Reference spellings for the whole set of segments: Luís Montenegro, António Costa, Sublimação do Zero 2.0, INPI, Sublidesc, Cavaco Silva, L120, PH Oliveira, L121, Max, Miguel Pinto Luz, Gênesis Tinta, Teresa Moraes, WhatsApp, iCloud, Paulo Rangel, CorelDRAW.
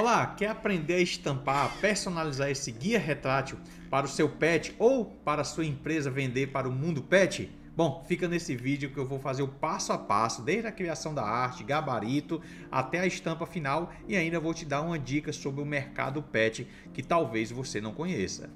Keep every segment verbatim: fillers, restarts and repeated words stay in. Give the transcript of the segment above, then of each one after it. Olá, quer aprender a estampar, personalizar esse guia retrátil para o seu pet ou para a sua empresa vender para o mundo pet? Bom, fica nesse vídeo que eu vou fazer o passo a passo, desde a criação da arte, gabarito, até a estampa final e ainda vou te dar uma dica sobre o mercado pet que talvez você não conheça.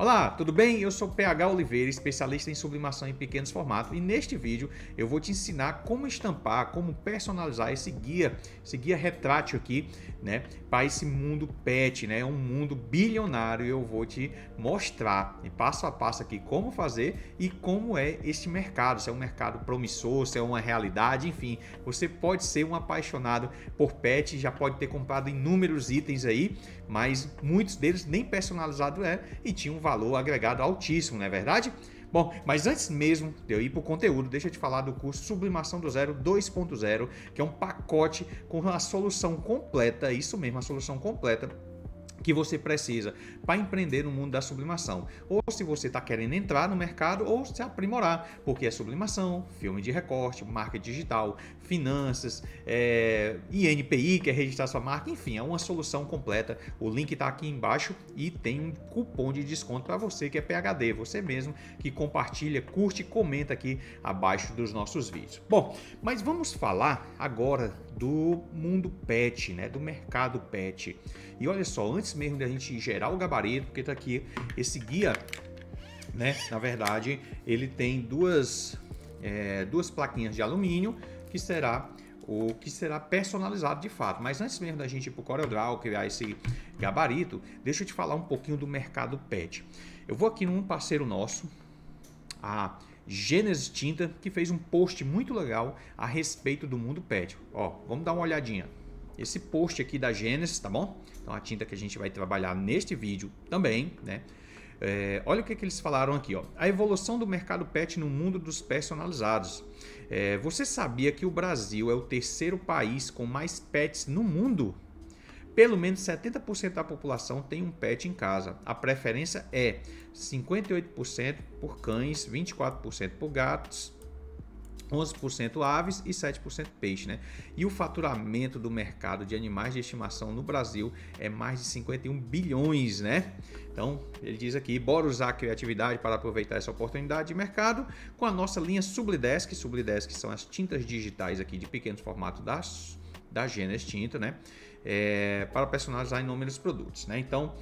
Olá, tudo bem? Eu sou P H Oliveira, especialista em sublimação em pequenos formatos, e neste vídeo eu vou te ensinar como estampar, como personalizar esse guia, esse guia retrátil aqui, né, para esse mundo pet, né, um mundo bilionário. Eu vou te mostrar passo a passo aqui como fazer e como é este mercado, se é um mercado promissor, se é uma realidade, enfim, você pode ser um apaixonado por pet, já pode ter comprado inúmeros itens aí, mas muitos deles nem personalizado é e tinha um valor agregado altíssimo, não é verdade? Bom, mas antes mesmo de eu ir para o conteúdo, deixa eu te falar do curso Sublimação do Zero dois ponto zero, que é um pacote com a solução completa, isso mesmo, a solução completa que você precisa para empreender no mundo da sublimação, ou se você está querendo entrar no mercado ou se aprimorar, porque é sublimação, filme de recorte, marca digital, finanças, é, I N P I, que é registrar sua marca, enfim, é uma solução completa. O link está aqui embaixo e tem um cupom de desconto para você que é P H D, você mesmo que compartilha, curte e comenta aqui abaixo dos nossos vídeos. Bom, mas vamos falar agora do mundo pet, né, do mercado pet. E olha só, antes mesmo de a gente gerar o gabarito, porque tá aqui esse guia, né, na verdade ele tem duas é, duas plaquinhas de alumínio que será o que será personalizado de fato. Mas antes mesmo da gente ir para o CorelDRAW criar esse gabarito, deixa eu te falar um pouquinho do mercado pet. Eu vou aqui num parceiro nosso, a Gênesis Tinta, que fez um post muito legal a respeito do mundo pet. Ó, vamos dar uma olhadinha. Esse post aqui da Gênesis, tá bom? Então a tinta que a gente vai trabalhar neste vídeo também, né? É, olha o que, que eles falaram aqui, ó. A evolução do mercado pet no mundo dos personalizados. É, você sabia que o Brasil é o terceiro país com mais pets no mundo? Pelo menos setenta por cento da população tem um pet em casa. A preferência é cinquenta e oito por cento por cães, vinte e quatro por cento por gatos, onze por cento aves e sete por cento peixe, né? E o faturamento do mercado de animais de estimação no Brasil é mais de cinquenta e um bilhões, né? Então, ele diz aqui, bora usar a criatividade para aproveitar essa oportunidade de mercado com a nossa linha Sublidesc. Sublidesc são as tintas digitais aqui de pequenos formatos das... da Gênesis Tinta, né? É, para personalizar inúmeros produtos, né? Então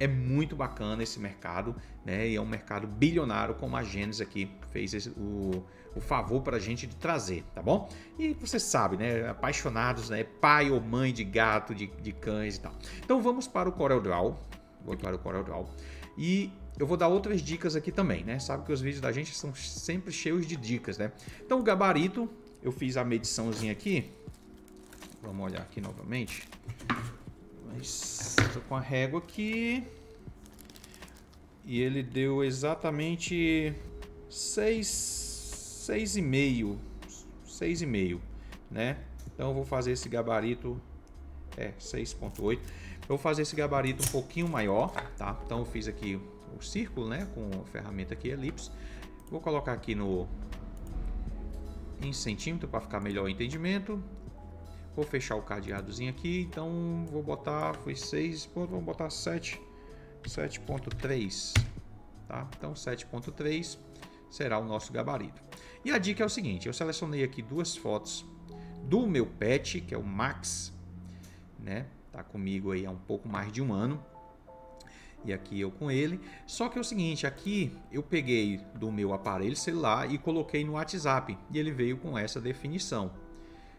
é muito bacana esse mercado, né? E é um mercado bilionário, como a Gênesis aqui fez esse, o, o favor para a gente de trazer, tá bom? E você sabe, né? Apaixonados, né? Pai ou mãe de gato, de, de cães e tal. Então vamos para o CorelDRAW. Vou para o CorelDRAW e eu vou dar outras dicas aqui também, né? Sabe que os vídeos da gente são sempre cheios de dicas, né? Então o gabarito, eu fiz a mediçãozinha aqui. Vamos olhar aqui novamente. Mas estou com a régua aqui. E ele deu exatamente seis, seis e meio. seis e meio, né? Então eu vou fazer esse gabarito. É, seis ponto oito. Eu vou fazer esse gabarito um pouquinho maior, tá? Então eu fiz aqui o círculo, né? Com a ferramenta aqui, elipse. Vou colocar aqui no em centímetro para ficar melhor o entendimento. Vou fechar o cadeadozinho aqui, então vou botar, foi seis, vou botar sete, sete ponto três, tá? Então sete ponto três será o nosso gabarito. E a dica é o seguinte, eu selecionei aqui duas fotos do meu pet, que é o Max, né? Tá comigo aí há um pouco mais de um ano. E aqui eu com ele, só que é o seguinte, aqui eu peguei do meu aparelho celular e coloquei no WhatsApp, e ele veio com essa definição,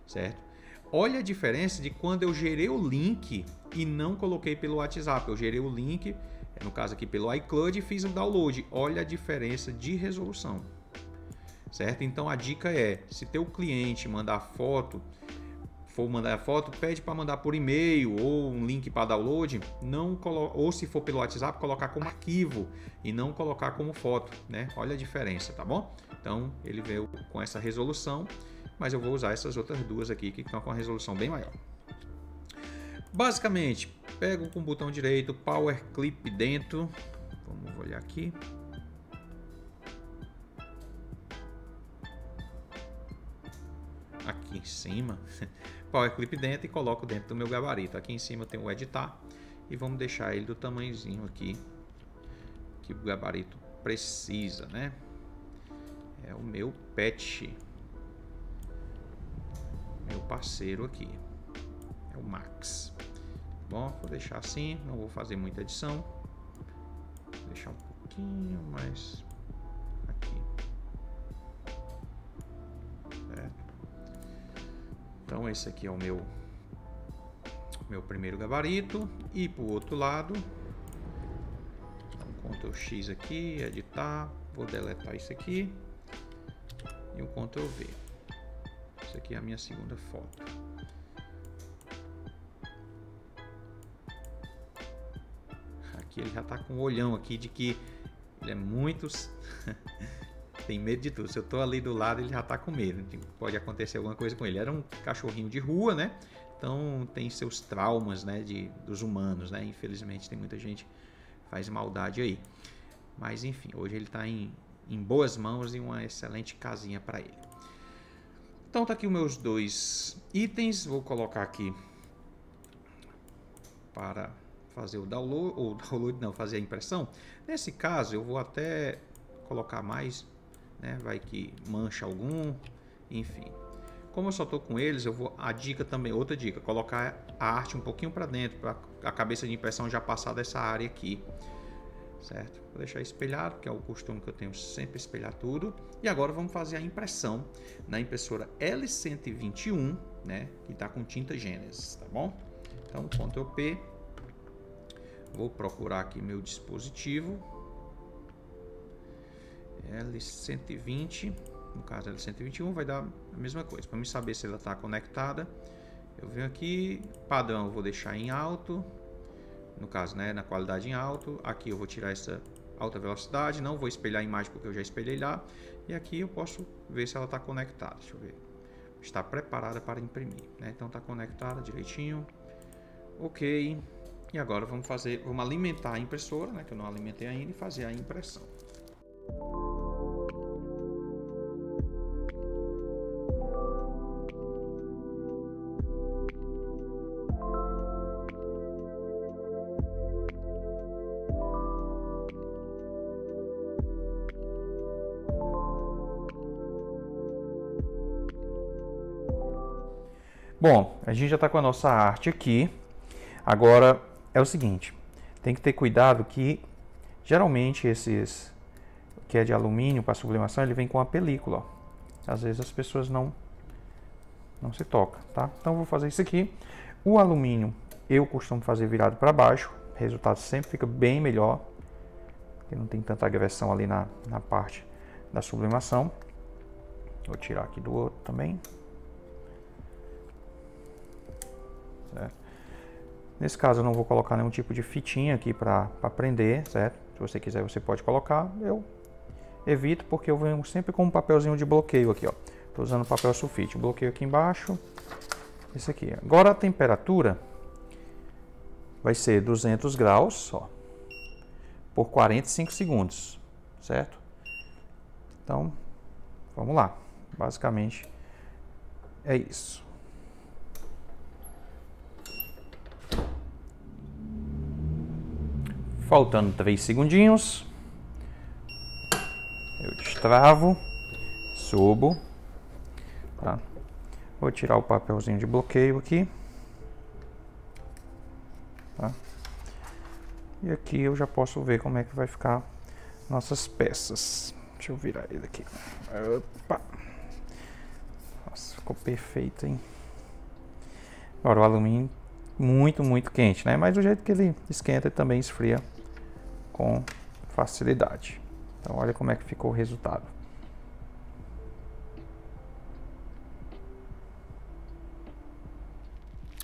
certo? Olha a diferença de quando eu gerei o link e não coloquei pelo WhatsApp. Eu gerei o link, no caso aqui pelo iCloud, e fiz o download. Olha a diferença de resolução, certo? Então a dica é, se teu cliente mandar foto, for mandar foto, pede para mandar por e-mail ou um link para download, não colo... ou se for pelo WhatsApp, colocar como arquivo e não colocar como foto, né? Olha a diferença, tá bom? Então ele veio com essa resolução. Mas eu vou usar essas outras duas aqui que estão com a resolução bem maior. Basicamente, pego com o botão direito, power clip dentro, Vamos olhar aqui. Aqui em cima, Power Clip dentro e coloco dentro do meu gabarito. Aqui em cima tem o editar e vamos deixar ele do tamanhozinho aqui que o gabarito precisa, né? É o meu pet, meu parceiro aqui, é o Max. Bom, vou deixar assim, não vou fazer muita edição. Vou deixar um pouquinho mais aqui. Certo? Então esse aqui é o meu meu primeiro gabarito. E para o outro lado, então, control X aqui, editar, vou deletar isso aqui e um control V. Isso aqui é a minha segunda foto. Aqui ele já está com um olhão aqui de que ele é muito... tem medo de tudo. Se eu tô ali do lado, ele já tá com medo. Pode acontecer alguma coisa com ele. Era um cachorrinho de rua, né? Então tem seus traumas, né? De, dos humanos, né? Infelizmente tem muita gente que faz maldade aí. Mas enfim, hoje ele tá em, em boas mãos e uma excelente casinha para ele. Então tá aqui os meus dois itens. Vou colocar aqui para fazer o download, ou download não, fazer a impressão. Nesse caso eu vou até colocar mais... né? Vai que mancha algum, enfim. Como eu só estou com eles, eu vou a dica também, outra dica, colocar a arte um pouquinho para dentro, para a cabeça de impressão já passar dessa área aqui, certo? Vou deixar espelhado, que é o costume que eu tenho, sempre espelhar tudo. E agora vamos fazer a impressão na impressora L cento e vinte e um, né? Que está com tinta Gênesis, tá bom? Então, control P, vou procurar aqui meu dispositivo. L cento e vinte, no caso L cento e vinte e um, vai dar a mesma coisa. Para me saber se ela está conectada, eu venho aqui, padrão eu vou deixar em alto, no caso, né, na qualidade em alto. Aqui eu vou tirar essa alta velocidade, não vou espelhar a imagem porque eu já espelhei lá. E aqui eu posso ver se ela está conectada, deixa eu ver. Está preparada para imprimir, né? Então está conectada direitinho. Ok, e agora vamos fazer, vamos alimentar a impressora, né, que eu não alimentei ainda, e fazer a impressão. Bom, a gente já está com a nossa arte aqui. Agora é o seguinte, tem que ter cuidado que geralmente esses que é de alumínio para sublimação, ele vem com a película. Ó. Às vezes as pessoas não não se tocam, tá? Então vou fazer isso aqui. O alumínio eu costumo fazer virado para baixo, o resultado sempre fica bem melhor, porque não tem tanta agressão ali na, na parte da sublimação. Vou tirar aqui do outro também. Certo? Nesse caso eu não vou colocar nenhum tipo de fitinha aqui para prender, certo? Se você quiser você pode colocar, eu evito porque eu venho sempre com um papelzinho de bloqueio aqui, ó. Estou usando papel sulfite, bloqueio aqui embaixo, esse aqui. Agora a temperatura vai ser duzentos graus, ó, por quarenta e cinco segundos, certo? Então, vamos lá, basicamente é isso. Faltando três segundinhos, eu destravo, subo, tá? Vou tirar o papelzinho de bloqueio aqui, tá? E aqui eu já posso ver como é que vai ficar nossas peças. Deixa eu virar ele aqui. Opa! Nossa, ficou perfeito, hein? Agora o alumínio muito, muito quente, né? Mas do jeito que ele esquenta, ele também esfria com facilidade. Então olha como é que ficou o resultado.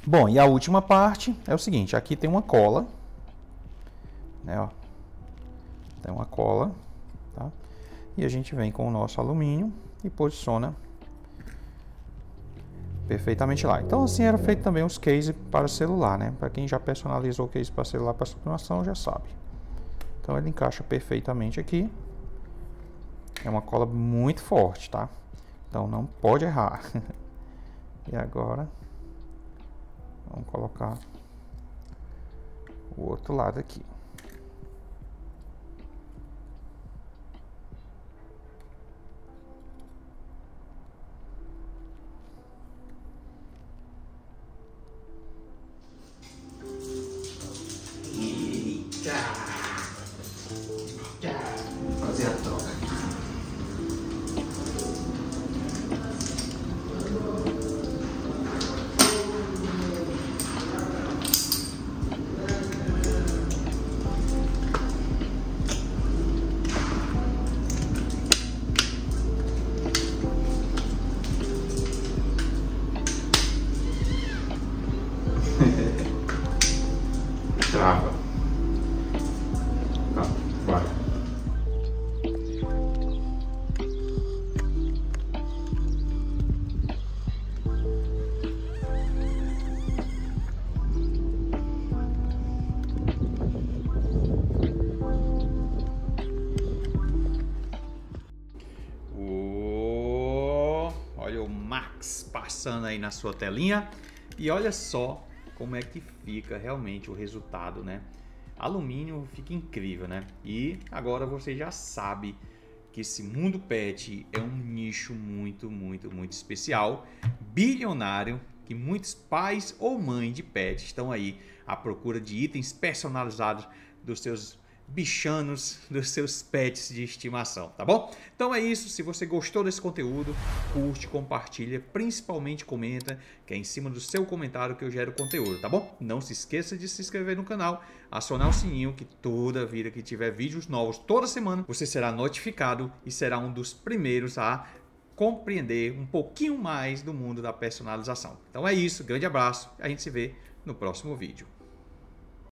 Bom, e a última parte é o seguinte, aqui tem uma cola, né, ó, tem uma cola, tá? E a gente vem com o nosso alumínio e posiciona perfeitamente lá. Então assim era feito também os cases para celular, né? Para quem já personalizou o case para celular para sublimação já sabe. Então ele encaixa perfeitamente aqui. É uma cola muito forte, tá? Então não pode errar. E agora vamos colocar o outro lado aqui. Max passando aí na sua telinha, e olha só como é que fica realmente o resultado, né? Alumínio fica incrível, né? E agora você já sabe que esse mundo pet é um nicho muito, muito, muito especial, bilionário, que muitos pais ou mães de pet estão aí à procura de itens personalizados dos seus bichanos, dos seus pets de estimação, tá bom? Então é isso, se você gostou desse conteúdo, curte, compartilha, principalmente comenta, que é em cima do seu comentário que eu gero conteúdo, tá bom? Não se esqueça de se inscrever no canal, acionar o sininho, que toda vida que tiver vídeos novos, toda semana, você será notificado e será um dos primeiros a compreender um pouquinho mais do mundo da personalização. Então é isso, grande abraço, a gente se vê no próximo vídeo.